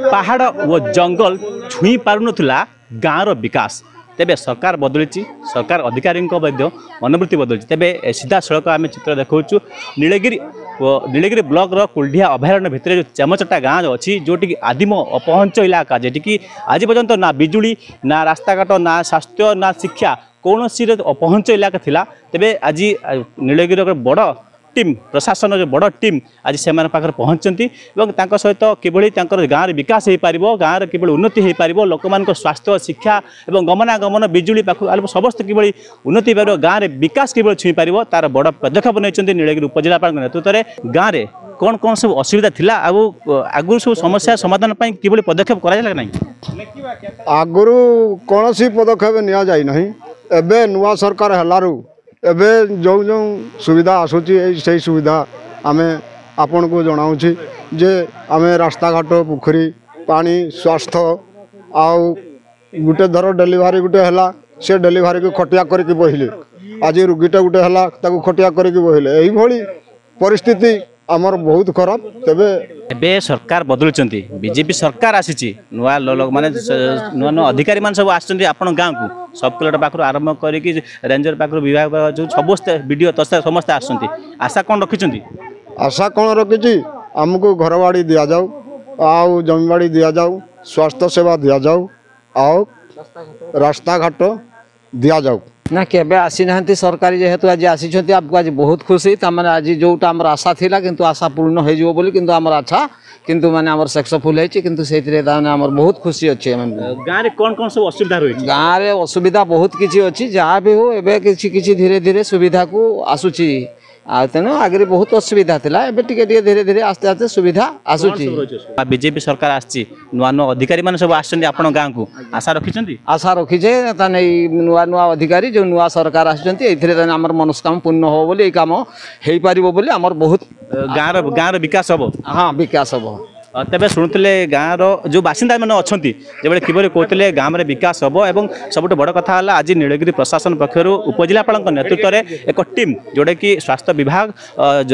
पहाड़ और जंगल छुई पारन गाँव विकास तेबे सरकार बदली सरकार अधिकारी मनोवृत्ति बदली तेबे सीधा सड़क आम चित्र देखु नीलगिरी नीलगिरी ब्लॉक रो कोल्डिहा अभयारण्य भितर जो चेमचटा गाँव अच्छी जोटी कि आदिम अपहंच इलाका जेटी आज पर्यंत ना बिजुली ना रास्ताघाट ना स्वास्थ्य ना शिक्षा कौन सी अपहंच इलाका थिला तेबे आज नीलगिरी बड़ टीम प्रशासन जो बड़ टीम आज से पहुंचती सहित किभली गाँव विकास हो पार गाँव किभली उन्नति हो पार लोक मान स्वास्थ्य शिक्षा और गमनागमन बिजुली पाखु समस्त किभली उन्नति हो पार गाँव विकास किभली छुई पार तार बड़ पदक्षेप नहीं नीलगिरी उपजिलापाल नेतृत्व में गाँव कौन कौन सब असुविधा थिला आगु सब समस्या समाधान किभली पदक्षेप करा ना आगु कौन सी पदक्षेप नि नुआ सरकार हलारू एबे जो जो सुविधा आसूची से सुविधा आम आपण को जनाऊँ जे आम रास्ता घाट पोखरी पानी स्वास्थ्य आउ गुटे धर डेलीवरी गुटे हला से डेलीवरी को खटिया करके बहिले आज रोगीटा गुटे हला ताको खटिया करके बहिले एही भली परिस्थिति आमर बहुत खराब तेबे एबे सरकार बदलुचंती बीजेपी सरकार आसीची नुआ लोक माने नुआ नुआ अधिकारी मान सब आछंती आपन गाँव को सब कलेक्टर पाखरु आरंभ करिकि रेंजर पाखरु विभाग जो सबस्ते वीडियो तस्ते समस्ते आछंती आशा कोन रखिची हमको घरवाड़ी दिया जाऊ आउ जमीवाड़ी दिया जाऊ स्वास्थ्य सेवा दिया जाऊ आउ रास्ता घाट दिया जाऊ ना केबे आसी नहंती सरकारी जेहेतु आज आसी छथि आपको आज बहुत खुशी तमने आज जोटा हमर आशा थिला किंतु आशा पूर्ण हो जिवो बोली किंतु हमर आशा किंतु माने हमर सक्सेसफुल होइछि किंतु सेतिरे ताने हमर बहुत खुशी अछि हम गारे कोन कोन सब असुविधा होइछि गारे असुविधा बहुत किछि अछि जहा भी हो एबे किछि किछि धीरे धीरे सुविधा को आसुछि आ तेनो आगे बहुत असुविधा थिला एबे टिके टिके धीरे धीरे आस्ते आस्ते सुविधा आसुछि बीजेपी सरकार आछि नुआ नुआ अधिकारी माने सब आछन आपन गांव को आशा रखि जे ताने नुआ नुआ अधिकारी जो नुआ सरकार आछनती एथिरे ताने हमर मनस्काम पूर्ण हो बोली ए काम हेई पारिबो बोली हमर बहुत गांव रो विकास होबो हां विकास होबो तेबे शुणुते गाँव रो बासिंदा मैंने अच्छा जब किभली कहते गाँव में विकास हम और सबुठ बड़ कथा आज नीलगिरी प्रशासन पक्षर उपजिलापाल नेतृत्व में एक टीम जोटा कि स्वास्थ्य विभाग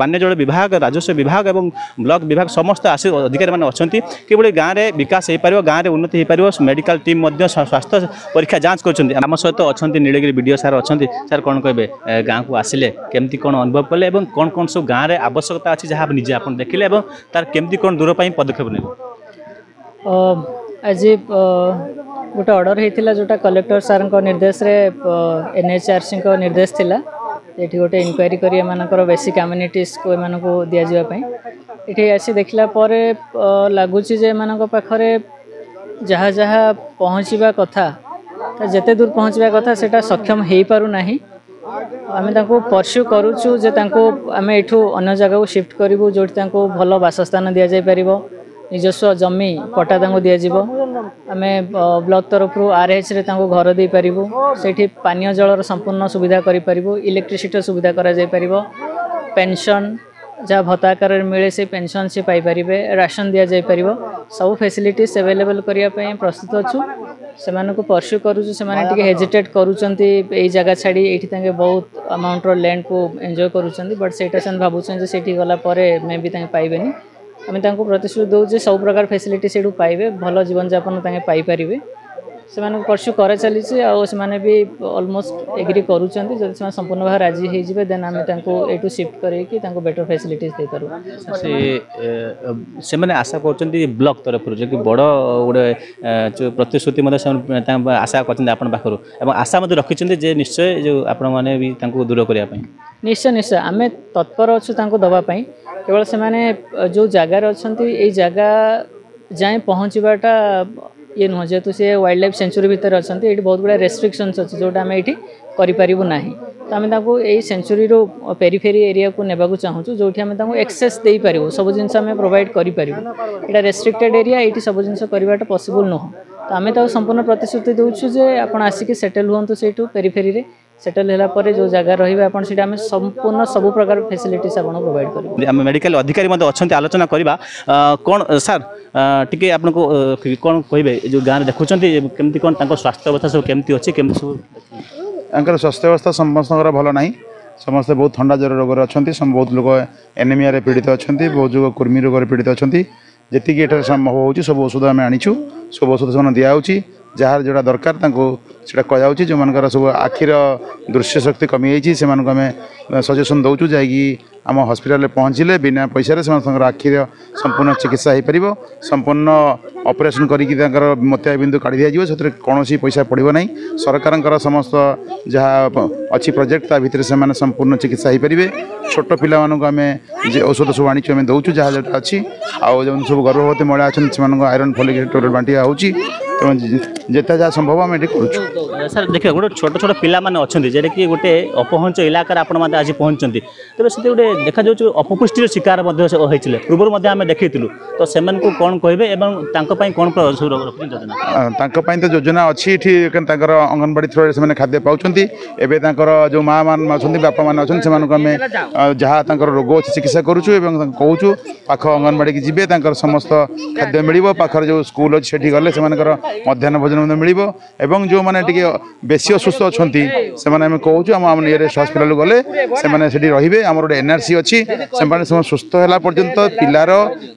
वन्यजल विभाग राजस्व विभाग और ब्लॉक विभाग समस्त अधिकारी मैंने अच्छा किभली गाँव में विकास हो पार गाँव में उन्नति हो पार मेडिकल टीम स्वास्थ्य परीक्षा जांच करम सहित अच्छा नीलगिरी बीडीओ सार अच्छा सार कौन कहे गाँव को आसिले केमती कौन अनुभव कले कौन कौन सब गाँव में आवश्यकता अच्छी जहाँ निजे आप देखिले और तार केमती कौन दूर आज गोटे अर्डर होता जोटा कलेक्टर सार निर्देश रे एनएचआरसी निर्देश था ये गोटे इनक्वारी कर बेसिक कम्युनिटीज को एम को दि जावाई ये आसी देखला लगुच पाखे जहाँ जहाँ पहुँचवा कथा जिते दूर पहुँचवा कथा से सक्षम हो पारना आम परस्यू करूँ जे आम एठू अन्य जगह को शिफ्ट करूँ जो भल बासस्थान दि जापर निजस्व जमी पट्टा दि जाव आम ब्लॉक तरफ आरएच रे घर दे पारू से पानी जलर संपूर्ण सुविधा करूँ इलेक्ट्रिसीटर सुविधा कर पेंशन जहाँ भत्ता आकार मिले से पेंशन से पाइपर राशन दि जापर सब फैसिलिटी एवेलेबल करने प्रस्तुत अच्छू से परस्यू करूँ से हेजिटेट करूँ जगह छाड़ी ये बहुत अमाउंट लैंड को एंजॉय करूँ बट से भावुँच से गलापर मे भी पाइबे आम प्रतिश्रुति दौजे सब प्रकार फैसिलिटी से पाइबे भल जीवन जापन पाइपर से परस्यू कर चली भी अलमोस्ट एग्री करूँ से संपूर्ण भाव राजी होते देन आम यू शिफ्ट कर बेटर फैसिलिटीज दे पार्टी से आशा कर ब्लॉक तरफ जो कि बड़ गोटे जो प्रतिश्रुति आशा कर आशा रखिंटे निश्चय जो आपने भी दूर करने निश्चय निश्चय आम तत्पर अच्छू दवापाई केवल से जो जगार अच्छा ये जगह जाए पहुँचवाटा ये नुह जेहेतु सी वाइल्ड लाइफ सेंचुरी भितर अच्छा ये बहुत गुड़ा रेस्ट्रिक्शंस अच्छे जोटा आम ये करूना तो आम यही सेंचुरी रो पेरीफेरी एरिया को नेबा चाहूँ जो आम एक्सेस दे पारू सब जिन आम प्रोवाइड करूँ रेस्ट्रिक्टेड एरिया ये सब जिन करवाटा पॉसिबल नुह तो आम संपूर्ण प्रतिश्रुति दूचु जे आपड़ आसिक सेटल हूँ से पेरीफेरी सेटल है जो जगह रही आप संपूर्ण सब प्रकार फैसिलिटीज आप प्रोवाइड करें मेडिकल अधिकारी अच्छा आलोचना करवा कौन सार टी आप कौन कहे जो गाँव में देखुं केमती कौन स्वास्थ्य अवस्था सब केमती अच्छे केमती सब स्वास्थ्य अवस्था समस्त भल ना समस्ते बहुत ठंडा ज्वर रोग अच्छा बहुत लोग एनिमिया पीड़ित अच्छा बहुत जो कुर्मी रोग पीड़ित अच्छा जी एठार संभव हो सब औषध आम आनी सब औषध से दिहे जार जोड़ा दरकार कहु जो मानकर सब आखिर दृश्य शक्ति कमी जाइए से आम सजेसन दौचु जा आम हस्पिटाल पहुँचले बिना पैसा से आखिर संपूर्ण चिकित्सा हो पार संपूर्ण ऑपरेशन कर मोतिया बिंदु काढ़ी दिज्व से कौन पैसा पड़ो ना सरकार समस्त जहाँ अच्छी प्रोजेक्ट ता भर से संपूर्ण चिकित्सा हो पारे छोट पिला आम औषध सब आनी दौचु जहाँ जो अच्छी आउ जो सब गर्भवती महिला अच्छे से आयरन फोलिक टोटल बांटिया हो जेता जहाँ संभव आम ये कर सर देखिए गोटे छोट छोट पिला माने अच्छा जेटा कि गोटे अपहंच इलाकार आपण मैंने आज पहुंचते तेज से गोटे देखा अपपुष्टिर शिकार होते पूर्व आम देखीलु तो से कौन कहे कौन योजना योजना अच्छी अंगनवाड़ी थ्रो से खाद्य पाँच एवं जो माँ मान अच्छा बापा मान अच्छा से आम जहाँ रोग अच्छे चिकित्सा करुचु कहूँ पाख अंगनवाड़ी की जी समस्त खाद्य मिल पाखर जो स्कूल अच्छे से गले मध्याह्न भोजन मिल जो मैंने बेसी असुस्थ अच्छा से कहूँ आम नियरेस्ट हस्पिटाल गले से रे आम गोटे एनआरसी अच्छी से सुस्थ है पर्यंत पिलार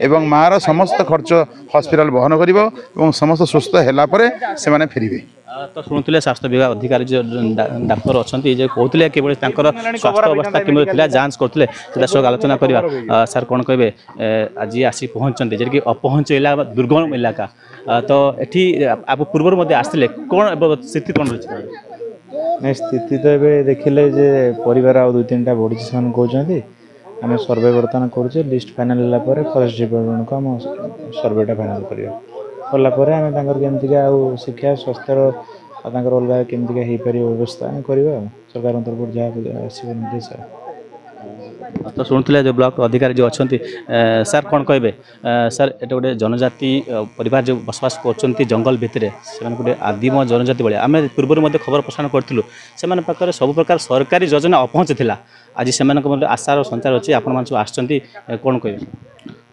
एवं माँ रो समस्त खर्च हस्पिटाल बहन कर समस्त सुस्थ है फेरबे तो शुणुले स्वास्थ्य विभाग अधिकारी जो डाक्तर अच्छा जो कहते कि स्वास्थ्य अवस्था कि जांच करते सब आलोचना करवा सर कौन कहे आज आसी पहुँचते जेटी अपहंच इलाका दुर्गम इलाका तो ये आप पूर्व आसते कौन स्थिति कौन रही नहीं स्थिति तो ये देखिले जे परिवार आउ दुई तीन टा बढ़ी से कहते आम सर्वे बर्तमान करुचे लिस्ट फाइनाल है फरेस्ट डिपार्टमेंट को आम सर्वेटा फाइनाल करमती शिक्षा स्वास्थ्य अलग केमती हो पार व्यवस्था करवा सरकार तरफ जहाँ आस तो शुणुले जो ब्लॉक अधिकारी जो अच्छा सर कौन कहे सर ये गोटे जनजाति परिवार जो बसवास कर जंगल भितर से गोटे आदिम जनजाति भाई आम पूर्व खबर प्रसारण करूँ से पाखे सब प्रकार सरकारी योजना अपहंचला आज से आशार संचार अच्छे आपण मैं सब आस कौन कहे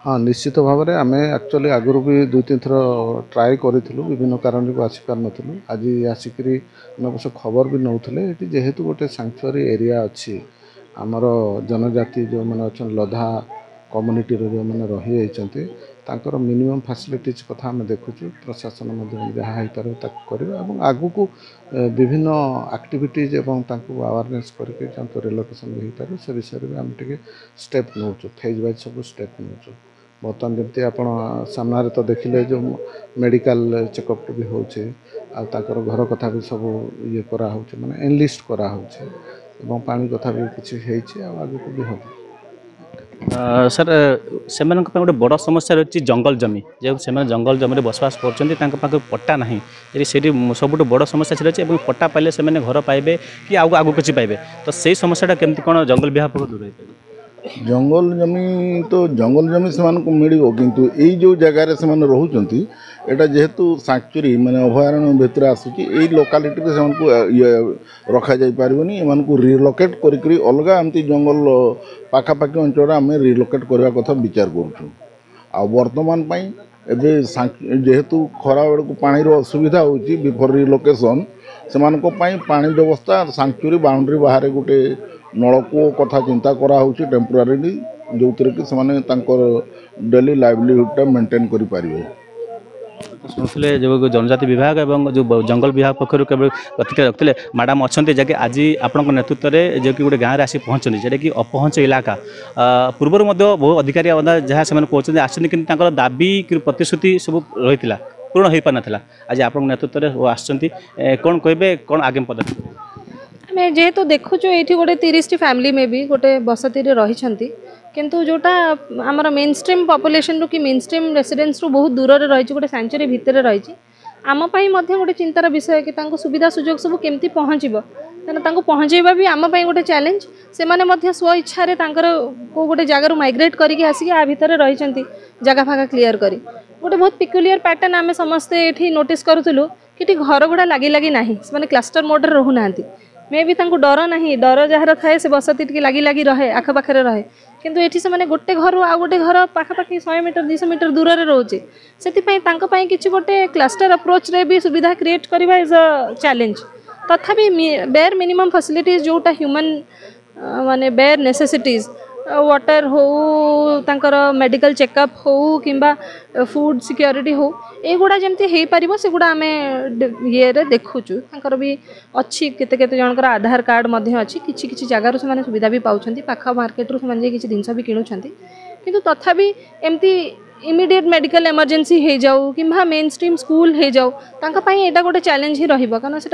हाँ निश्चित भाव में आम एक्चुअली आगुरी भी दुई तीन थर ट्राए करूँ विभिन्न कारण को आसीपार नु आज आसिक अवश्य खबर भी नौले ये जेहेतु गोटे सांक्चुअरी एरिया अच्छी आमर जनजाति जो मैंने अच्छा लधा कम्युनिटी जो मैंने रही जाकर मिनिमम फैसिलिटीज कथा आम देखुचु प्रशासन जहाँ हो पार आगु को विभिन्न एक्टिविटीज एवं अवेयरनेस करके रिलोकेशन हो पार से विषय में आम टे स्टेप नौचु फेज वाइज सब स्टेप नौचु बर्तमान जमी आप सामने तो देखिले जो मेडिकल चेकअप भी होकर घर कथा भी सब ये कराऊ माने एनलिस्ट कराऊ एवं पानी कथा भी किसी आगे भी हम सर से गोटे बड़ समस्या रही जंगल जमी जो से जंगल जमी में बसवास कर पट्टा ना से सबुठ बड़ समस्या रही है पट्टा पाइले से घर पाइबे कि आगे आगे किसी पाइबे तो से समस्याटा केमती कौन जंगल विभाग दूर हो पाए जंगल जमी से मिलो किंतु यही जो जगार से रोच एटा जेहेतु सांचुरी माने अभयारण्य भितर आसूची एई लोकालिटी रे सेमन को रखा जाई पारबनी एमन को रिलोकेट करी अलगा एमती जंगल पाखापाखी अंचल आम रिलोकेट करबा कथा विचार करूँ आ वर्तमान पई एबे जेहेतु खरा बेल को पानी रो असुविधा होची बिफोर रिलोकेशन सेमन को पई पानी व्यवस्था सांचुरी बाउंड्री बाहर गोटे नलकूप कथा चिंता करा होची टेम्पोरारी जो कि सेमन तांकर डेली लाइवलीहुड मेंटेन करी पारिबे शुणुले जो जनजाति विभाग और जो जंगल विभाग पक्षर केवल प्रतिक्रिया रखते मैडम अच्छा जैसे आज आपं नेतृत्व में जो कि गोटे गाँव में आसी पहुँचते जोटा कि अपहंच इलाका पूर्वर बहुत अधिकारी जहाँ से कहते हैं आसती कि दाबी प्रतिश्रुति सब रही पूर्ण हो पार ना आज आप नेतृत्व में आसती कौन कहे कौन आगामी पदक्षेप आम जेहेतु देखुचु ये गोटे 30 फैमिली में भी गोटे बसती रही किंतु जोटा आमर मेन स्ट्रीम पॉपुलेशन रु कि मेन स्ट्रीम रेसिडेंस रु बहुत दूर रे रही गोटे सैंचुरी भितर रही आमपाई गोटे चिंतार विषय कि सुविधा सुजोग सब केमती पहुँचब तेनाली पहुँचवा भी आमपाई गोटे चैलेंज से स्वइच्छार को गोटे जगार माइग्रेट करके आसिक आ भितर रही जगह फागा क्लीयर कर गोटे बहुत पिक्युलियर पैटर्न आम समस्ते ये नोटिस करूँ कि घर गुड़ा लगी लगी ना से क्लस्टर मोड्रे रो ना मे भी डर ना डर जहाँ थाए से बसती टी लगी लगी रहे आखपाखे रहे किंतु एठी से गोटे घर आ गोटे घर पाखापाखि 100 मीटर 200 मीटर दूर में रोचे से किसी गोटे क्लस्टर अप्रोच रे भी सुविधा क्रिएट करवा इज अ चैलेंज तथापि बेयर मिनिमम फैसिलिटीज जोटा ह्यूमन माने बेयर नेसेसिटीज वाटर हो तांकर मेडिकल चेकअप हो कि फूड सिक्योरिटी हो युवा जमी हो पार से गुड़ा आम ये देखुचु तांकर भी अच्छी केते जनकर आधार कार्ड अच्छी किसी जगार से सुविधा भी पाँच पाख मार्केट से किसी जिनस भी किणुंट किंतु तथापि एमती इमिडिएट मेडिकल इमरजेंसी हो जाऊ कि मेन स्ट्रीम स्कूल हो जाऊ यहाँ गोटे चैलेंज ही रही कारण से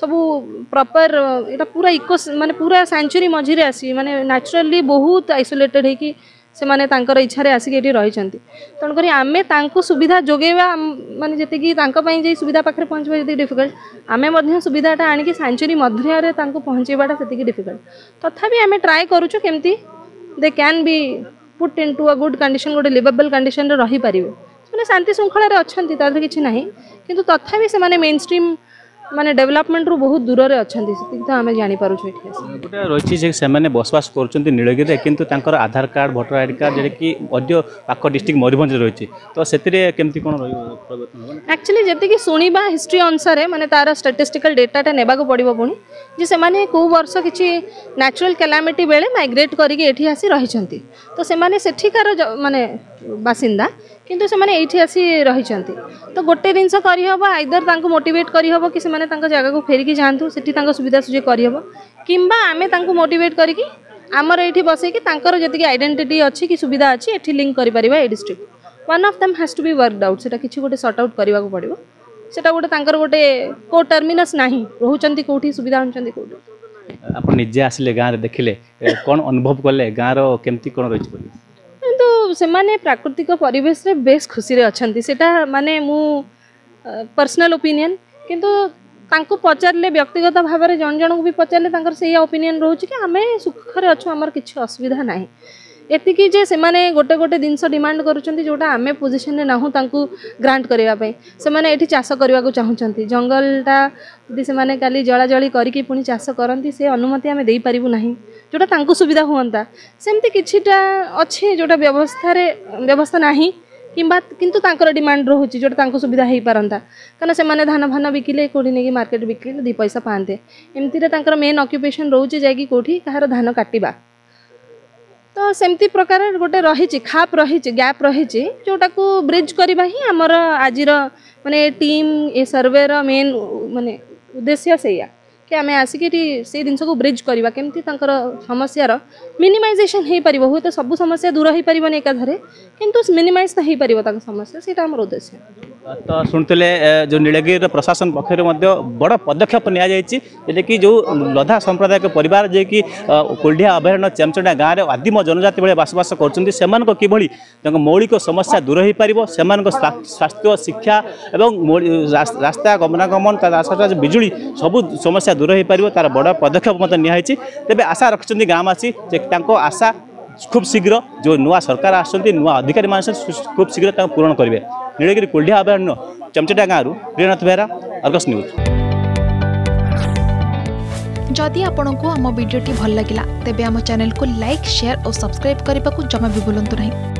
सब प्रॉपर यहाँ पूरा इको माने पूरा सेंचुरी मझीरे आसी माने नेचुरली बहुत आइसोलेटेड होगी से माने तांकर इच्छारे आसिक ये रही तेणुक आमे तांको सुविधा जोगेवा माने जेतिकी तांका पई जे सुविधा पाखे पहुँचवा जेतिकी डिफिकल्ट आमे मध्य सुविधाटा आणिकी सेंचुरी मध्य तांको पहुँचेवाटा सेतिकी डिफिकल्ट तथापि आमे ट्राई करूछु केमती they can be put into a good condition गोटे लिवेबल कंडीशन रही पारे से शांति श्रृंखलार अच्छा तरह किसी ना कि तथापि से मेन स्ट्रीम माने डेवलपमेंट रू बहुत दूर रे अच्छा तो आम जापर गोटे रही से बसवास कर नीलगिरी किंतु तांकर Aadhaar card voter ID card जो पाख डिस्ट्रिक्ट मयूरभंज रही तो से एक्चुअली जी शुणा हिस्ट्री अनुसार माने तार स्टैटिस्टिकल डेटाटा ने पड़ो पुणी से कौ वर्ष किसी नेचुरल कैलामिटी बेले माइग्रेट करके आसी रही तो सेठिकार माने बासिंदा किंतु से माने एठी आसी रही तो गोटे जिनस करहब आइदर तांको मोटिवेट करहब कि सेमाने तांको जगह को फेरिकी जातु सेठी तांको सुविधा सुझे करहब किंबा आमे तांको मोटिवेट करके आमर एठी बसे कि तांकर जति आइडेंटिटी अच्छी कि सुविधा अच्छी एठी लिंक करि परिबा ए district one of them has to be worked out सेटा किछि गोटे सॉर्ट आउट करिवा को पड़िबो सेटा गोटे तांकर गोटे को टर्मिनस नाही रहउचंती कोठी सुविधा होचंती कोठी आपण निजे आसिले गाँव रे देखिले कोन अनुभव करले गाँव रो केमती कोन रहिछि बोली से माने प्राकृतिक परिवेश रे बेस खुशी रे अछंती सेटा माने मु पर्सनल ओपिनियन किंतु तांको पचारले व्यक्तिगत भाव में जन जन को भी पचारले तांकर से या ओपिनियन रहूची कि आमे सुखरे अछु हमर किछ असुविधा नाही एतिकी जे से माने गोटे गोटे जिनस डिमांड करूचंती जोटा आमे पोजीशन रे नाहु तांको ग्रांट करिवा पई से माने एठी चाष करबा को चाहुचंती जंगलटा यदि से माने खाली जळाजळी करके पुनी चाष करंती से अनुमति आमे देई परिबु नाही जोटा तांको सुविधा हुअंता सेमती किछिटा अछि जोटा व्यवस्था रे व्यवस्था नाही किंबा किंतु तांकर डिमांड रहूची जोटा तांको सुविधा हेई पारंता कारण से माने धान भान बिकिले कोडी नेकी मार्केट बिकिले दि पैसा पांते एमती रे तांकर मेन ऑक्युपेशन रहूची जाय कि कोठी कहार धान काटिबा तो सेमती प्रकार गोटे रही खाप रही गैप रही जोटा को ब्रिज करवा ही आमर आज माने टीम ए सर्वेर मेन माने उद्देश्य से कि आम आसिक से जिनस को ब्रिज करवा केमती समस्यार मिनिमाइजेसन हो पार हूँ तो सब समस्या दूर हो पार नहीं एकाधारे किंतु मिनिमाइज तो हो पार समस्या से उद्देश्य तो सुनते जो नीलगिरी प्रशासन पक्षर बड़ पदक्षेप नि कि जो लधा संप्रदाय के परिवार जे कि कोल्डिहा अभयारण्य चेमचटा गाँव में आदिम जनजाति भाई बसवास कर किभली मौलिक समस्या दूर हो पार से स्वास्थ्य शिक्षा एवं रास्ता गमनागमन तार बिजुली सब समस्या दूर हो पार तार बड़ पदक्षेप मत नि तेज आशा रखिंट गाँववासी आशा खूब शीघ्र जो नूआ सरकार आसती नूआ अधिकारी मान खूब शीघ्र पूरण करेंगे। नीलगिरी कोल्डिहा अभयारण्य चेमचटा गाँव प्रियनाथ बेहरा अर्गस न्यूज। जदि आपंक आम भिडी भल लगा तेब चैनल को लाइक शेयर और सब्सक्राइब करने को जमा भी बुलां नहीं।